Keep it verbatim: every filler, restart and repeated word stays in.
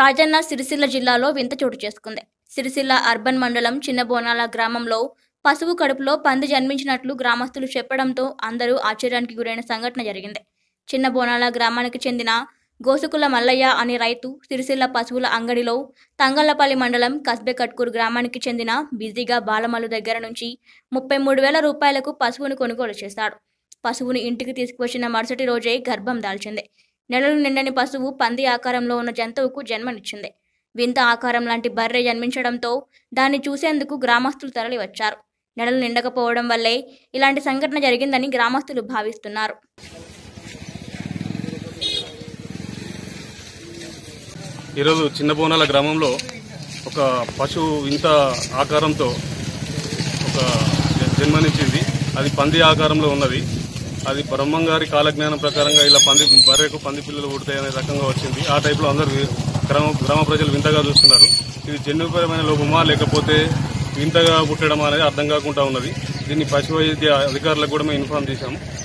రాజన్న సిరిసిల్ల జిల్లాలో వింత చోటు చేసుకుంది. సిరిసిల్ల అర్బన్ మండలం చిన్నబోనాల గ్రామంలో పశువు కడుపులో పంది జన్మించినట్లు గ్రామస్తులు చెప్పడంతో అందరూ ఆశ్చర్యానికి గురైన సంఘటన జరిగింది. చిన్నబోనాల గ్రామానికి చెందిన గోసుకుల మల్లయ్య అనే రైతు సిరిసిల్ల పశువుల అంగడిలో తంగళ్లపల్లి మండలం కస్బేకట్కూరు గ్రామానికి చెందిన బిజీగా బాలమలు దగ్గర నుంచి ముప్పై మూడు వేల రూపాయలకు పశువును కొనుగోలు చేశాడు. పశువును ఇంటికి తీసుకువచ్చిన మరుసటి రోజే గర్భం దాల్చింది. నెలలు నిండని పశువు పంది ఆకారంలో ఉన్న జంతువుకు జన్మనిచ్చింది. వింత ఆకారం లాంటి బర్రె జన్మించడంతో దాన్ని చూసేందుకు గ్రామస్తులు తరలివచ్చారు. నెలలు నిండకపోవడం వల్లే ఇలాంటి సంఘటన జరిగిందని గ్రామస్తులు భావిస్తున్నారు. ఈరోజు చిన్నబోనాల గ్రామంలో ఒక పశువు వింత ఆకారంతో ఒక జన్మనిచ్చింది. అది పంది ఆకారంలో ఉన్నది. అది బ్రహ్మంగారి కాలజ్ఞానం ప్రకారంగా ఇలా పంది బర్రెకు పంది పిల్లలు పుడతాయి అనే రకంగా వచ్చింది. ఆ టైప్లో అందరూ గ్రామ గ్రామ ప్రజలు వింతగా చూస్తున్నారు. ఇది జన్యుపరమైన లోపమా లేకపోతే వింతగా పుట్టడం అనేది అర్థం కాకుండా ఉన్నది. దీన్ని పశు వైద్య అధికారులకు కూడా మేము ఇన్ఫార్మ్ చేశాము.